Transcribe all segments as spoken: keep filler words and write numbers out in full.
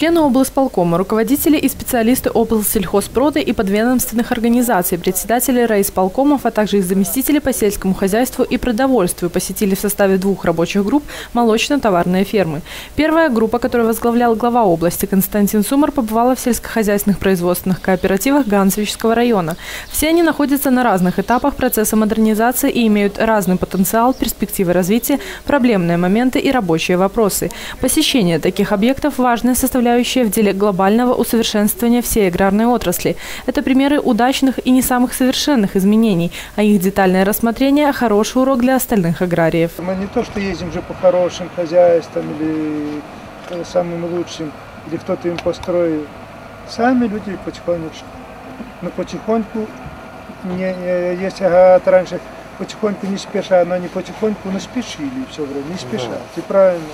члены облсполкома, руководители и специалисты облсельхозпрода и подведомственных организаций, председатели райисполкомов, а также их заместители по сельскому хозяйству и продовольствию посетили в составе двух рабочих групп молочно-товарные фермы. Первая группа, которую возглавлял глава области Константин Сумар, побывала в сельскохозяйственных производственных кооперативах Ганцевичского района. Все они находятся на разных этапах процесса модернизации и имеют разный потенциал, перспективы развития, проблемные моменты и рабочие вопросы. Посещение таких объектов – важная составляющая в деле глобального усовершенствования всей аграрной отрасли. Это примеры удачных и не самых совершенных изменений, а их детальное рассмотрение – хороший урок для остальных аграриев. Мы не то что ездим же по хорошим хозяйствам или самым лучшим, или кто-то им построил. Сами люди потихонечку. Но потихоньку, не, если говорят раньше, потихоньку не спеша, но не потихоньку, но спешили все время, не спеша, ты правильно.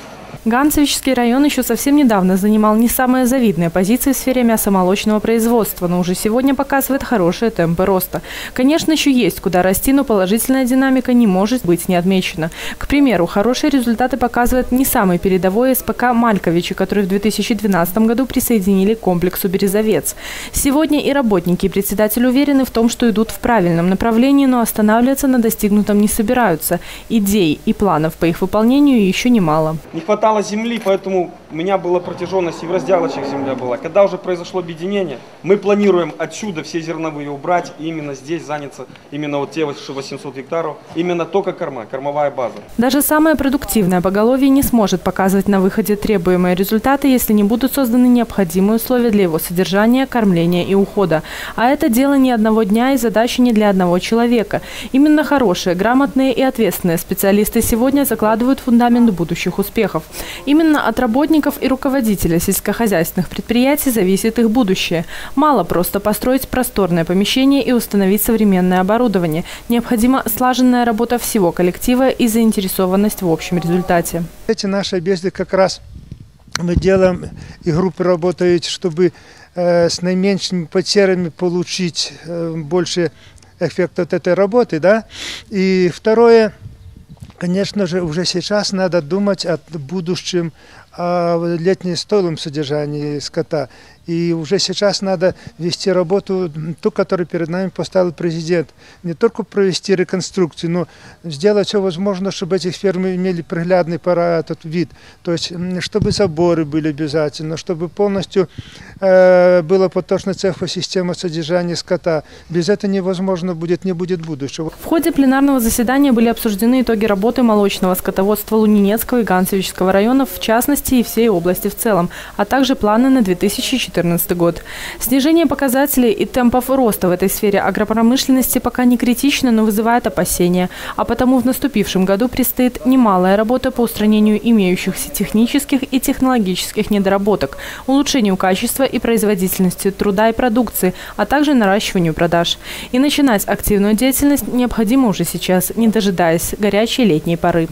Ганцевичский район еще совсем недавно занимал не самые завидные позиции в сфере мясомолочного производства, но уже сегодня показывает хорошие темпы роста. Конечно, еще есть куда расти, но положительная динамика не может быть не отмечена. К примеру, хорошие результаты показывает не самый передовой СПК «Мальковичи», который в две тысячи двенадцатом году присоединили к комплексу «Березовец». Сегодня и работники, и председатель уверены в том, что идут в правильном направлении, но останавливаться на достигнутом не собираются. Идей и планов по их выполнению еще немало. Не хватало земли, поэтому у меня была протяженность и в разделочных земля была. Когда уже произошло объединение, мы планируем отсюда все зерновые убрать и именно здесь заняться, именно вот те восемьсот гектаров, именно только корма, кормовая база. Даже самое продуктивное поголовье не сможет показывать на выходе требуемые результаты, если не будут созданы необходимые условия для его содержания, кормления и ухода. А это дело не одного дня и задача не для одного человека. Именно хорошие, грамотные и ответственные специалисты сегодня закладывают фундамент будущих успехов. Именно от работников и руководителя сельскохозяйственных предприятий зависит их будущее. Мало просто построить просторное помещение и установить современное оборудование. Необходима слаженная работа всего коллектива и заинтересованность в общем результате. Эти наши объезды как раз мы делаем, и группы работают, чтобы с наименьшими потерями получить больше эффекта от этой работы, да? И второе. Конечно же, уже сейчас надо думать о будущем, о летнестойком содержании скота. И уже сейчас надо вести работу, ту, которую перед нами поставил президент. Не только провести реконструкцию, но сделать все возможное, чтобы эти фермы имели приглядный этот вид. То есть, чтобы заборы были обязательно, чтобы полностью э, была поточная цехосистема содержания скота. Без этого невозможно будет, не будет будущего. В ходе пленарного заседания были обсуждены итоги работы молочного скотоводства Лунинецкого и Ганцевичского районов, в частности, и всей области в целом, а также планы на две тысячи четырнадцатый год. Снижение показателей и темпов роста в этой сфере агропромышленности пока не критично, но вызывает опасения. А потому в наступившем году предстоит немалая работа по устранению имеющихся технических и технологических недоработок, улучшению качества и производительности труда и продукции, а также наращиванию продаж. И начинать активную деятельность необходимо уже сейчас, не дожидаясь горячей летней поры.